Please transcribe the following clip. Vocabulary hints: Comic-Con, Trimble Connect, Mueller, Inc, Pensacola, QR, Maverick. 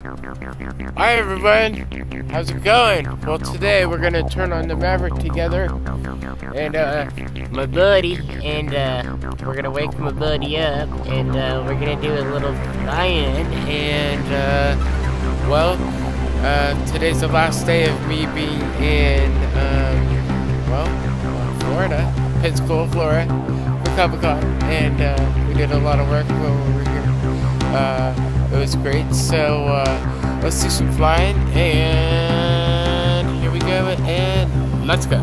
Hi everyone, how's it going? Well, today we're gonna turn on the Maverick together, and my buddy, and we're gonna wake my buddy up, and we're gonna do a little buy-in, and today's the last day of me being in Florida, Pensacola, Florida, for Comic-Con, and we did a lot of work while we were here. It was great, so let's do some flying, and here we go, and let's go.